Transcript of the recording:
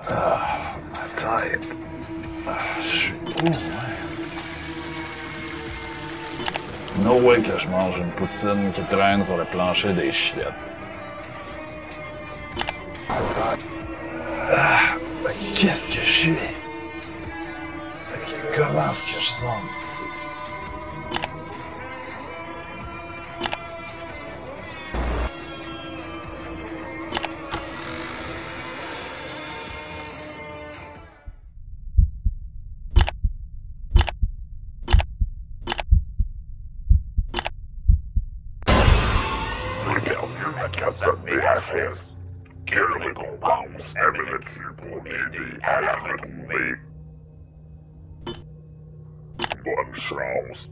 I'm tired. No way que je mange une poutine qui traîne sur le plancher des chiottes. Qu'est-ce que je suis? Comment est-ce que je sens ici? La cassette BHS. Quelle récompense aimerais-tu pour m'aider à la retrouver? Bonne chance.